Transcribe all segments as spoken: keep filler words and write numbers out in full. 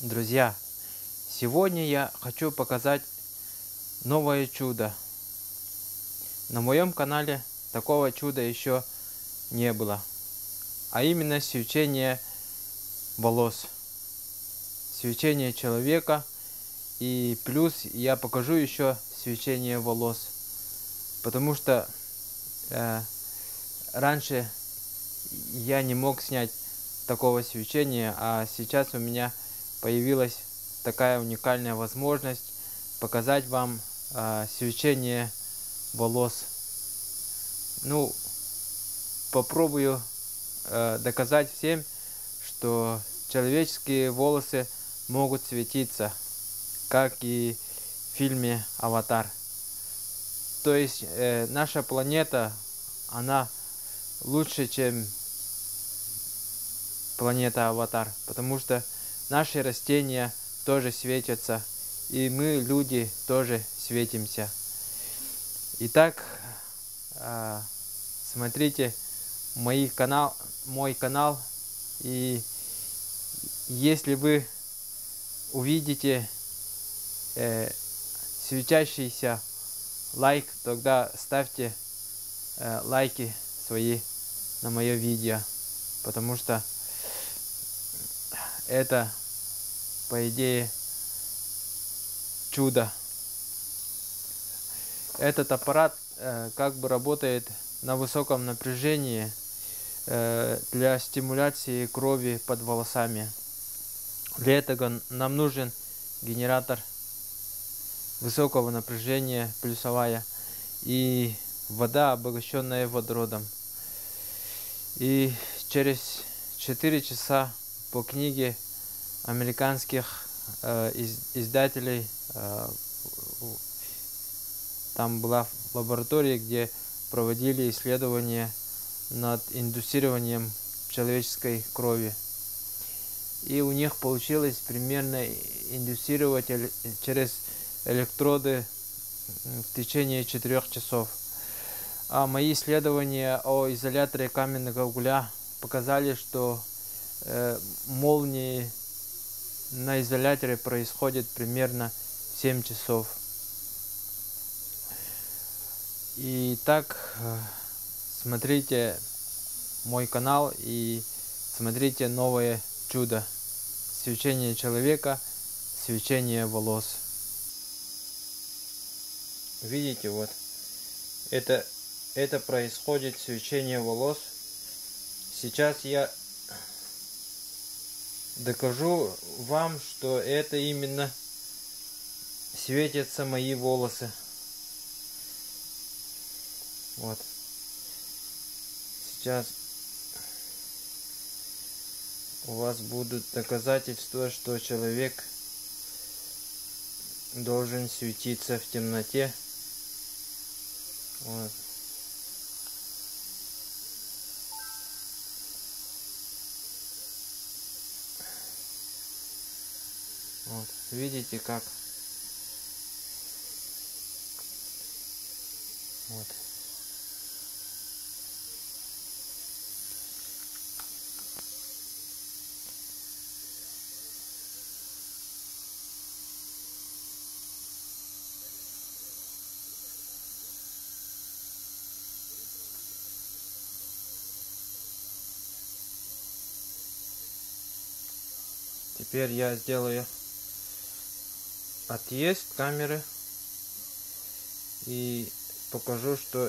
Друзья, сегодня я хочу показать новое чудо. На моем канале такого чуда еще не было. А именно свечение волос. Свечение человека. И плюс я покажу еще свечение волос. Потому что э, раньше я не мог снять такого свечения, а сейчас у меня появилась такая уникальная возможность показать вам э, свечение волос. Ну, попробую э, доказать всем, что человеческие волосы могут светиться, как и в фильме «Аватар». То есть э, наша планета, она лучше, чем планета «Аватар», потому что наши растения тоже светятся, и мы, люди, тоже светимся. Итак, э, смотрите мой канал, мой канал, и если вы увидите э, светящийся лайк, тогда ставьте э, лайки свои на мое видео, потому что это, по идее, чудо. Этот аппарат э, как бы работает на высоком напряжении э, для стимуляции крови под волосами. Для этого нам нужен генератор высокого напряжения, плюсовая, и вода, обогащенная водородом. И через четыре часа по книге американских э, из, издателей, э, там была лаборатория, где проводили исследования над индуцированием человеческой крови. И у них получилось примерно индуцировать через электроды в течение четырёх часов. А мои исследования о изоляторе каменного угля показали, что молнии на изоляторе происходят примерно семь часов. И так, смотрите мой канал и смотрите новое чудо. Свечение человека, свечение волос. Видите, вот это, это происходит свечение волос. Сейчас я докажу вам, что это именно светятся мои волосы. Вот. Сейчас у вас будут доказательства, что человек должен светиться в темноте. Вот. Вот, видите как? Вот. Теперь я сделаю отъезд камеры и покажу, что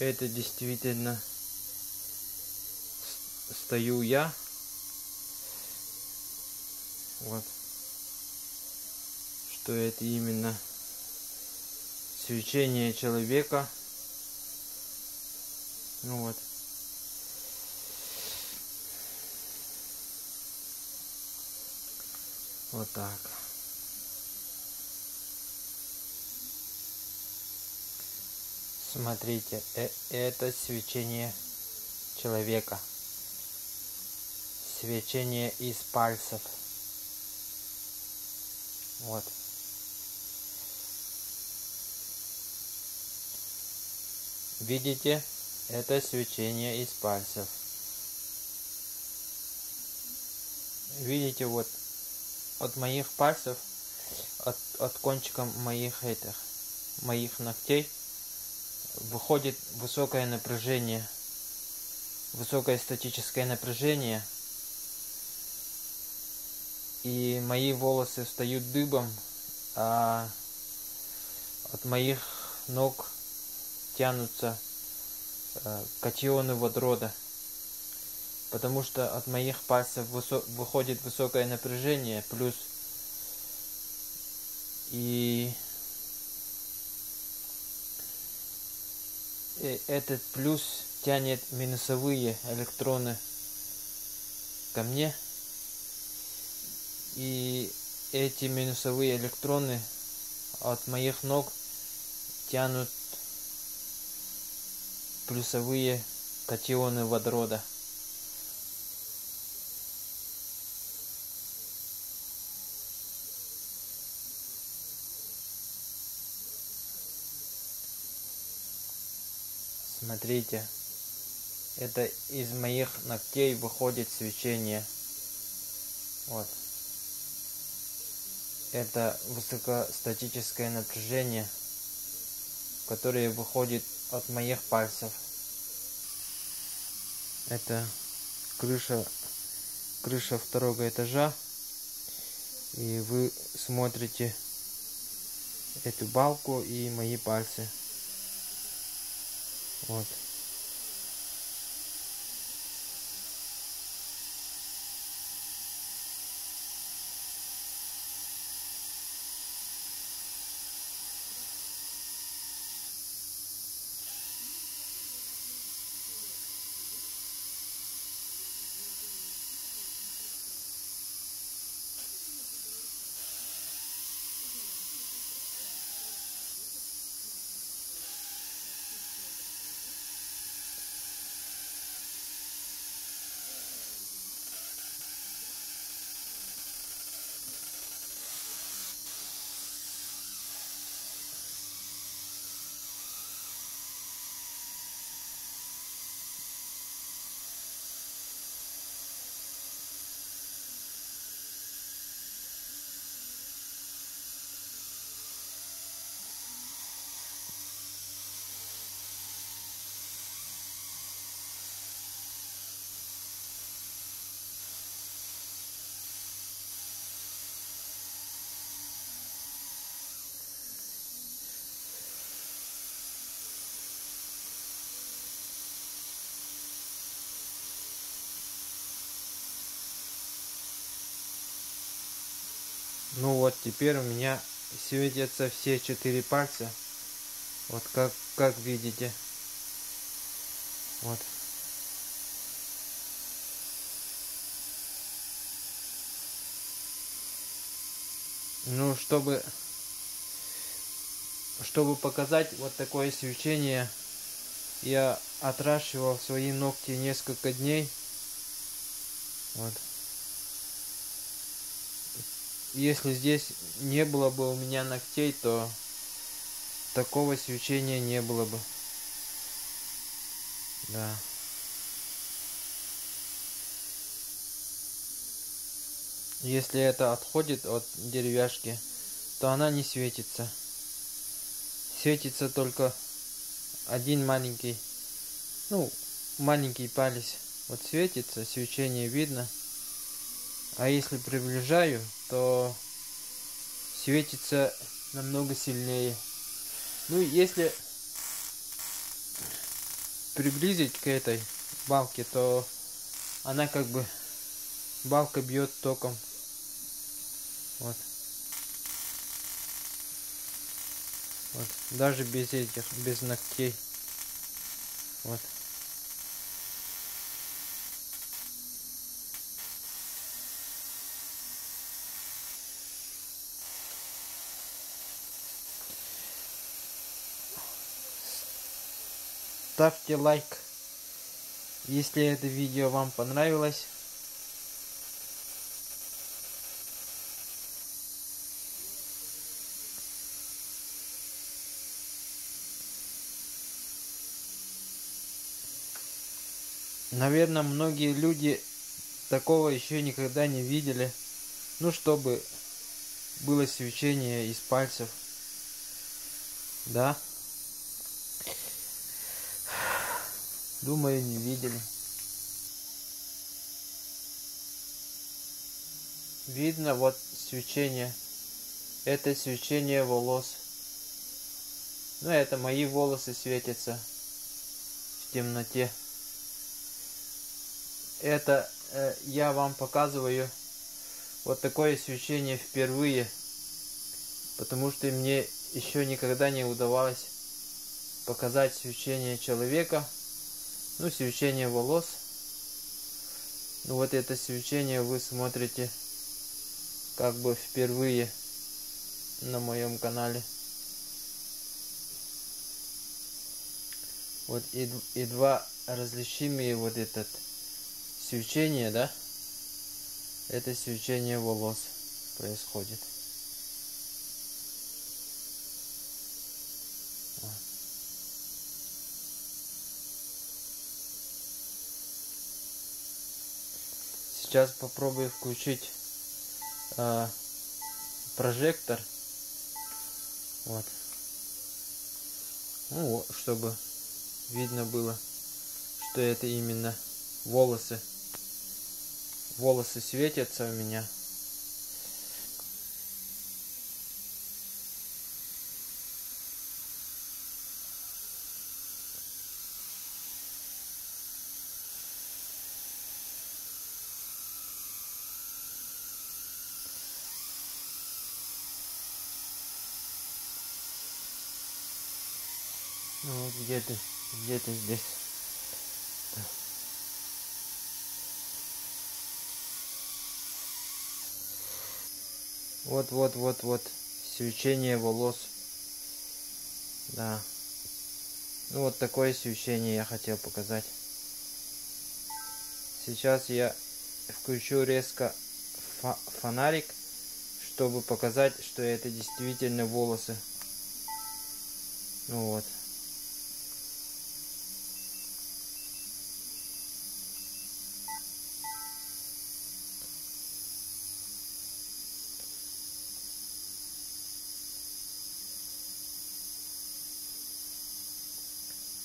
это действительно стою я. Вот, что это именно свечение человека. Ну вот. Вот так. Смотрите, э это свечение человека. Свечение из пальцев. Вот. Видите, это свечение из пальцев. видите, вот от моих пальцев, от, от кончика моих этих, моих ногтей выходит высокое напряжение, высокое статическое напряжение, и мои волосы встают дыбом, а от моих ног тянутся э, катионы водорода, потому что от моих пальцев высо- выходит высокое напряжение, плюс и этот плюс тянет минусовые электроны ко мне, и эти минусовые электроны от моих ног тянут плюсовые катионы водорода. Смотрите, это из моих ногтей выходит свечение. Вот. Это высокостатическое напряжение, которое выходит от моих пальцев. Это крыша, крыша второго этажа. И вы смотрите эту балку и мои пальцы. Вот. Ну вот, теперь у меня светятся все четыре пальца. Вот как, как видите. Вот. Ну, чтобы, чтобы показать вот такое свечение, я отращивал свои ногти несколько дней. Вот. Если здесь не было бы у меня ногтей, то такого свечения не было бы. Да. Если это отходит от деревяшки, то она не светится. Светится только один маленький, ну, маленький палец. Вот светится, свечение видно. А если приближаю, то светится намного сильнее. Ну, если приблизить к этой балке, то она как бы, балка бьет током. Вот. Вот. Даже без этих, без ногтей. Вот. Ставьте лайк, если это видео вам понравилось. Наверное, многие люди Такого еще никогда не видели. Ну, чтобы было свечение из пальцев. Да? Думаю, не видели. Видно вот свечение. Это свечение волос. Ну, это мои волосы светятся в темноте. Это э, я вам показываю вот такое свечение впервые, потому что мне еще никогда не удавалось показать свечение человека, ну, свечение волос. Ну, вот это свечение вы смотрите как бы впервые на моем канале. Вот и, и два различимые вот этот свечение, да? Это свечение волос происходит. Сейчас попробую включить э, прожектор. Вот. Ну вот, чтобы видно было, что это именно волосы. Волосы светятся у меня. Ну, вот где-то, где-то здесь. Вот, вот, вот, вот, свечение волос. Да. Ну, вот такое свечение я хотел показать. Сейчас я включу резко фо- фонарик, чтобы показать, что это действительно волосы. Ну вот.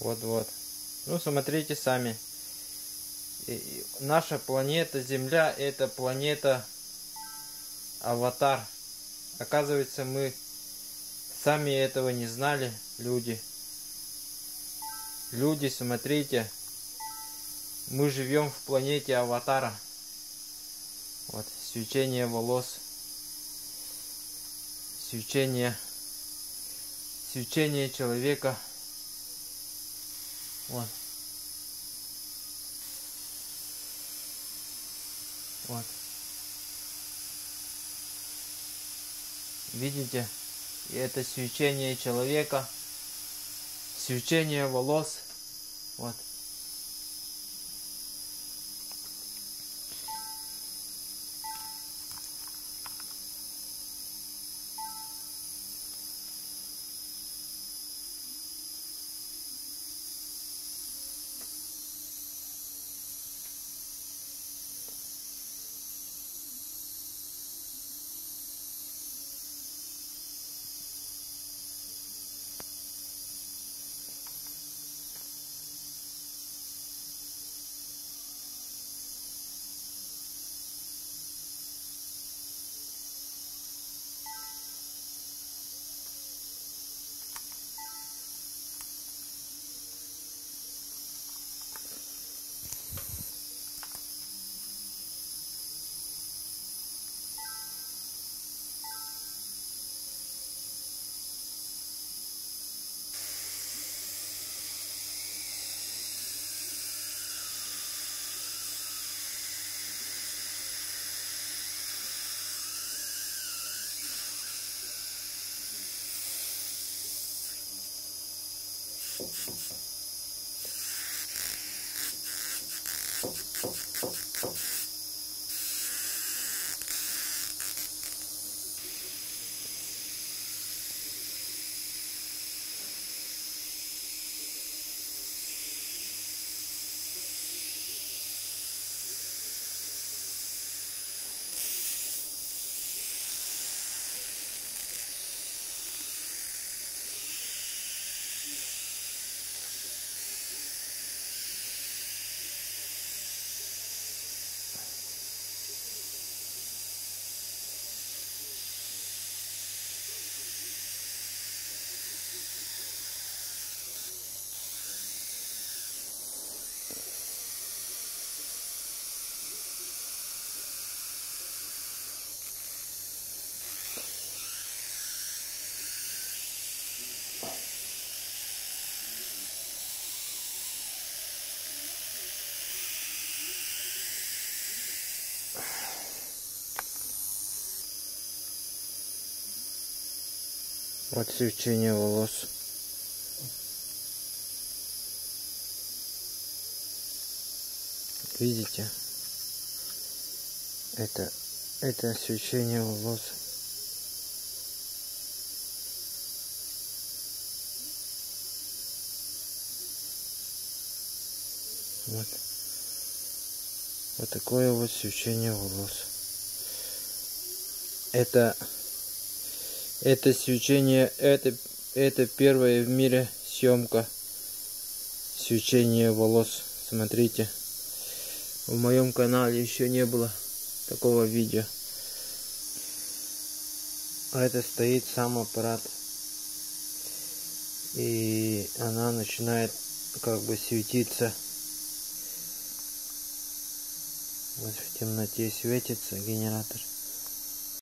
Вот-вот. Ну, смотрите сами. И, и наша планета Земля — это планета Аватар. Оказывается, мы сами этого не знали, люди. Люди, смотрите. Мы живем в планете Аватара. Вот, свечение волос. Свечение. Свечение человека. Вот. Вот. Видите? И это свечение человека, свечение волос. Вот. подсвечение волос. Видите? Это, это освещение волос. Вот. Вот такое вот освещение волос. Это, это свечение, это, это первая в мире съемка свечения волос. Смотрите, в моем канале еще не было такого видео. А это стоит сам аппарат, и она начинает как бы светиться. Вот в темноте светится генератор.